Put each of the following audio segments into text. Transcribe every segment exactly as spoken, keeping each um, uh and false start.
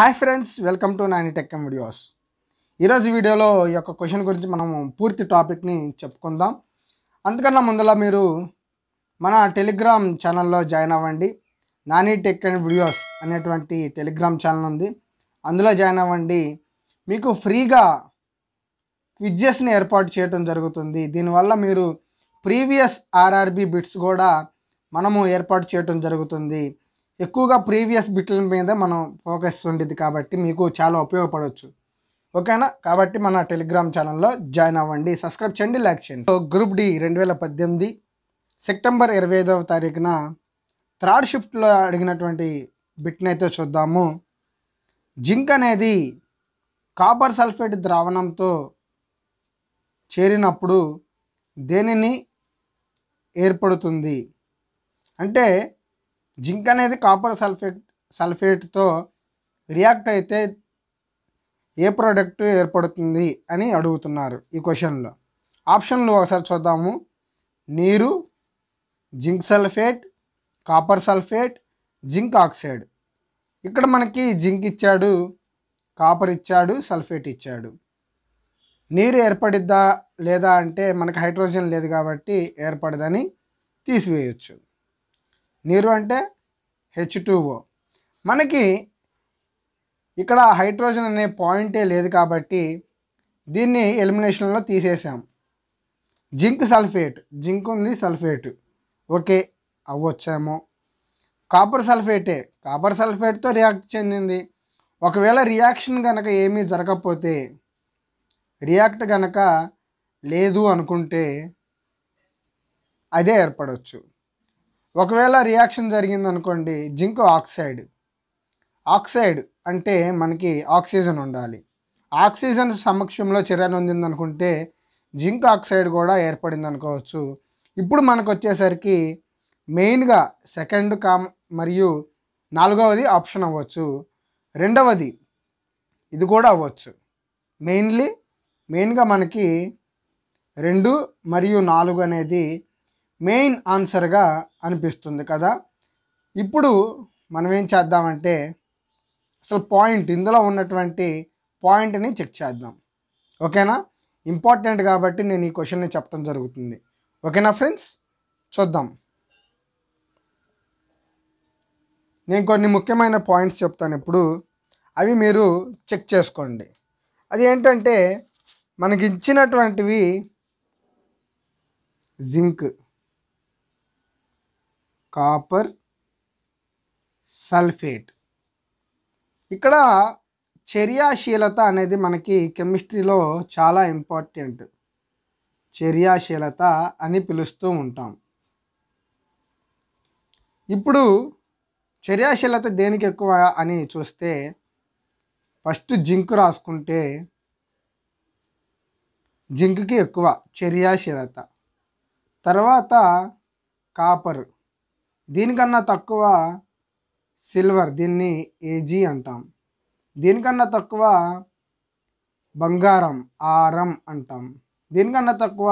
Hi friends, welcome to Nani Tech videos. Ee roju video lo yokka question gurinchi manam poorthi topic ni cheptukundam. Andukanna mundala meeru mana Telegram channel lo join avandi. Nani Tech videos anetuvanti Telegram channel undi. Andulo join avandi. Meeku free ga quizzes ni airport cheyadam jarugutundi. Deen valla meeru previous R R B bits kuda manamu airport cheyadam jarugutundi. ఎక్కువగా previous బిట్ల మీద మనం focus ఉండేది కాబట్టి మీకు చాలా ఉపయోగపడవచ్చు. ఓకేనా? కాబట్టి మన టెలిగ్రామ్ ఛానల్లో జాయిన్ అవ్వండి, సబ్స్క్రైబ్ చేయండి, లైక్ చేయండి. సో గ్రూప్ డి రెండు వేల పద్దెనిమిది సెప్టెంబర్ ఇరవై ఐదవ తారీఖున థర్డ్ షిఫ్ట్లో అడిగినటువంటి బిట్ని అయితే చూద్దాము. జింక్ అనేది కాపర్ సల్ఫేట్ ద్రావణంతో చేరినప్పుడు దేనిని ఏర్పడుతుంది అంటే, జింక్ అనేది కాపర్ సల్ఫేట్ సల్ఫేట్తో రియాక్ట్ అయితే ఏ ప్రోడక్ట్ ఏర్పడుతుంది అని అడుగుతున్నారు ఈ క్వశ్చన్లో. ఆప్షన్లు ఒకసారి చూద్దాము. నీరు, zinc sulphate, copper sulphate, zinc oxide. ఇక్కడ మనకి జింక్ ఇచ్చాడు, కాపర్ ఇచ్చాడు, సల్ఫేట్ ఇచ్చాడు. నీరు ఏర్పడిద్దా లేదా అంటే మనకు హైడ్రోజన్ లేదు కాబట్టి ఏర్పడదని తీసివేయచ్చు. నీరు అంటే హెచ్ టూ ఓ. మనకి ఇక్కడ హైడ్రోజన్ అనే పాయింటే లేదు కాబట్టి దీన్ని ఎలిమినేషన్లో తీసేసాం. జింక్ సల్ఫేట్, జింక్ ఉంది, సల్ఫేట్ ఓకే అవ్వచ్చాము. కాపర్ సల్ఫేటే, కాపర్ సల్ఫేట్తో రియాక్ట్ చెందింది. ఒకవేళ రియాక్షన్ కనుక ఏమీ జరగకపోతే, రియాక్ట్ కనుక లేదు అనుకుంటే అదే ఏర్పడవచ్చు. ఒకవేళ రియాక్షన్ జరిగిందనుకోండి, జింక్ ఆక్సైడ్. ఆక్సైడ్ అంటే మనకి ఆక్సిజన్ ఉండాలి. ఆక్సిజన్ సమక్షంలో చర్యను ఉందిందనుకుంటే జింక్ ఆక్సైడ్ కూడా ఏర్పడింది అనుకోవచ్చు. ఇప్పుడు మనకు వచ్చేసరికి మెయిన్గా సెకండ్ కామ్ మరియు నాలుగవది ఆప్షన్ అవ్వచ్చు, రెండవది ఇది కూడా అవ్వచ్చు. మెయిన్లీ మెయిన్గా మనకి రెండు మరియు నాలుగు అనేది మెయిన్ ఆన్సర్గా అనిపిస్తుంది కదా. ఇప్పుడు మనం ఏం చేద్దామంటే అసలు పాయింట్, ఇందులో ఉన్నటువంటి పాయింట్ని చెక్ చేద్దాం. ఓకేనా? ఇంపార్టెంట్ కాబట్టి నేను ఈ క్వశ్చన్ని చెప్పడం జరుగుతుంది. ఓకేనా ఫ్రెండ్స్, చూద్దాం. నేను కొన్ని ముఖ్యమైన పాయింట్స్ చెప్తాను ఇప్పుడు, అవి మీరు చెక్ చేసుకోండి. అది ఏంటంటే మనకి ఇచ్చినటువంటివి జింక్, కాపర్ సల్ఫేట్. ఇక్కడ చర్యాశీలత అనేది మనకి కెమిస్ట్రీలో చాలా ఇంపార్టెంట్, చర్యాశీలత అని పిలుస్తూ ఉంటాం. ఇప్పుడు చర్యాశీలత దేనికి ఎక్కువ అని చూస్తే, ఫస్ట్ జింక్ రాసుకుంటే జింక్కి ఎక్కువ చర్యాశీలత, తర్వాత కాపర్, దీనికన్నా తక్కువ సిల్వర్, దీన్ని ఏజీ అంటాం, దీనికన్నా తక్కువ బంగారం ఆర్ఎం అంటాం, దీనికన్నా తక్కువ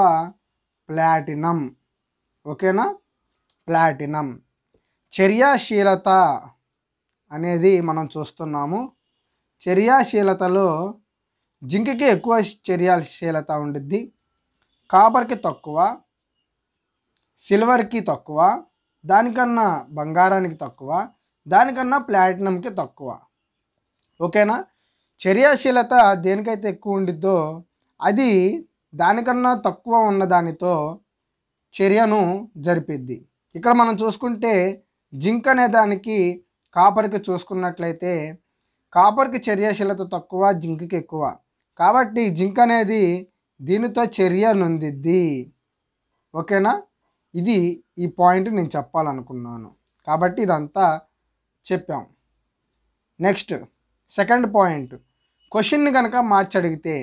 ప్లాటినం. ఓకేనా? ప్లాటినం. చర్యాశీలత అనేది మనం చూస్తున్నాము. చర్యాశీలతలో జింక్కి ఎక్కువ చర్యాశీలత ఉండిద్ది, కాపర్కి తక్కువ, సిల్వర్కి తక్కువ, దానికన్నా బంగారానికి తక్కువ, దానికన్నా ప్లాటినంకి తక్కువ. ఓకేనా? చర్యాశీలత దేనికైతే ఎక్కువ ఉండిద్దో అది దానికన్నా తక్కువ ఉన్న దానితో చర్యను జరిపిద్ది. ఇక్కడ మనం చూసుకుంటే జింక్ అనే దానికి కాపర్కి చూసుకున్నట్లయితే కాపర్కి చర్యాశీలత తక్కువ, జింక్కి ఎక్కువ, కాబట్టి జింక్ అనేది దీనితో చర్య నొందిద్ది. ఓకేనా? ఇది ఈ పాయింట్ నేను చెప్పాలనుకున్నాను కాబట్టి ఇదంతా చెప్పాం. నెక్స్ట్ సెకండ్ పాయింట్, క్వశ్చన్ని కనుక మార్చి అడిగితే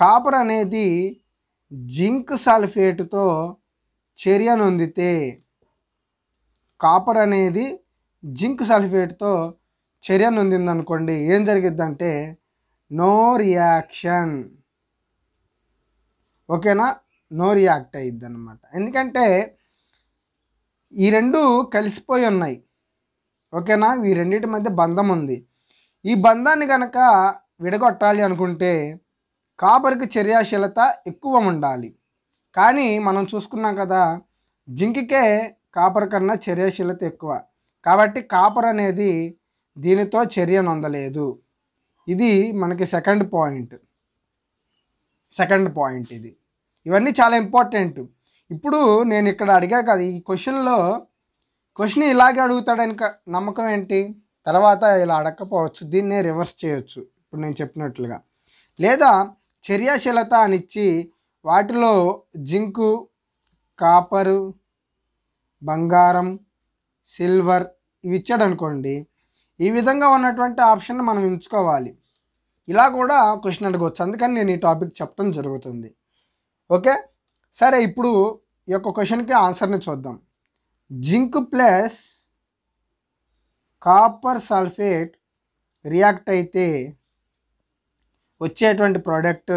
కాపర్ అనేది జింక్ సల్ఫేట్తో చర్య నొందితే, కాపర్ అనేది జింక్ సల్ఫేట్తో చర్య నొందిందనుకోండి, ఏం జరిగిద్దంటే నో రియాక్షన్. ఓకేనా? నో రియాక్ట్ అయ్యిద్ది అనమాట. ఎందుకంటే ఈ రెండు కలిసిపోయి ఉన్నాయి. ఓకేనా? ఈ రెండింటి మధ్య బంధం ఉంది. ఈ బంధాన్ని గనక విడగొట్టాలి అనుకుంటే కాపర్కి చర్యాశీలత ఎక్కువ ఉండాలి. కానీ మనం చూసుకున్నాం కదా, జింకికే కాపర్ కన్నా చర్యాశీలత ఎక్కువ. కాబట్టి కాపర్ అనేది దీనితో చర్య నొందలేదు. ఇది మనకి సెకండ్ పాయింట్ సెకండ్ పాయింట్ ఇది. ఇవన్నీ చాలా ఇంపార్టెంట్. ఇప్పుడు నేను ఇక్కడ అడిగా కదా, ఈ క్వశ్చన్లో క్వశ్చన్ ఇలాగే అడుగుతాడని నమ్మకం ఏంటి? తర్వాత ఇలా అడగకపోవచ్చు, దీన్నే రివర్స్ చేయొచ్చు ఇప్పుడు నేను చెప్పినట్లుగా. లేదా చర్యాశీలత అనిచ్చి వాటిలో జింకు, కాపరు, బంగారం, సిల్వర్ ఇవి ఇచ్చాడు అనుకోండి. ఈ విధంగా ఉన్నటువంటి ఆప్షన్ మనం ఎంచుకోవాలి. ఇలా కూడా క్వశ్చన్ అడగవచ్చు. అందుకని నేను ఈ టాపిక్ చెప్పడం జరుగుతుంది. ఓకే, సరే ఇప్పుడు ఈ యొక్క క్వశ్చన్కి ఆన్సర్ని చూద్దాం. Zinc plus copper sulphate react అయితే వచ్చేటువంటి ప్రోడక్ట్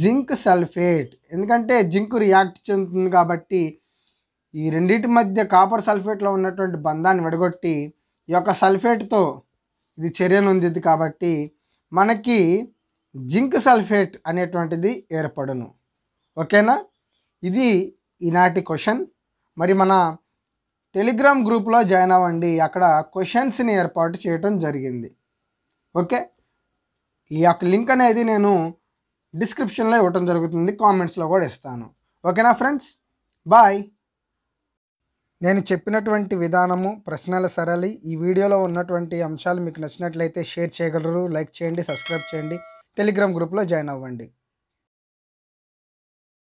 జింక్ సల్ఫేట్. ఎందుకంటే జింక్ రియాక్ట్ చెందుతుంది కాబట్టి ఈ రెండింటి మధ్య కాపర్ సల్ఫేట్లో ఉన్నటువంటి బంధాన్ని విడగొట్టి ఈ యొక్క సల్ఫేట్తో ఇది చర్యనుంది కాబట్టి మనకి జింక్ సల్ఫేట్ అనేటువంటిది ఏర్పడును. ఓకేనా, ఇది ఈనాటి క్వశ్చన్. మరి మన టెలిగ్రామ్ గ్రూప్లో జాయిన్ అవ్వండి, అక్కడ క్వశ్చన్స్ని ఏర్పాటు చేయటం జరిగింది. ఓకే, ఈ యొక్క లింక్ అనేది నేను డిస్క్రిప్షన్లో ఇవ్వటం జరుగుతుంది, కామెంట్స్లో కూడా ఇస్తాను. ఓకేనా ఫ్రెండ్స్, బాయ్. నేను చెప్పినటువంటి విధానము, ప్రశ్నల సరళి, ఈ వీడియోలో ఉన్నటువంటి అంశాలు మీకు నచ్చినట్లయితే షేర్ చేయగలరు, లైక్ చేయండి, సబ్స్క్రైబ్ చేయండి, టెలిగ్రామ్ గ్రూప్లో జాయిన్ అవ్వండి.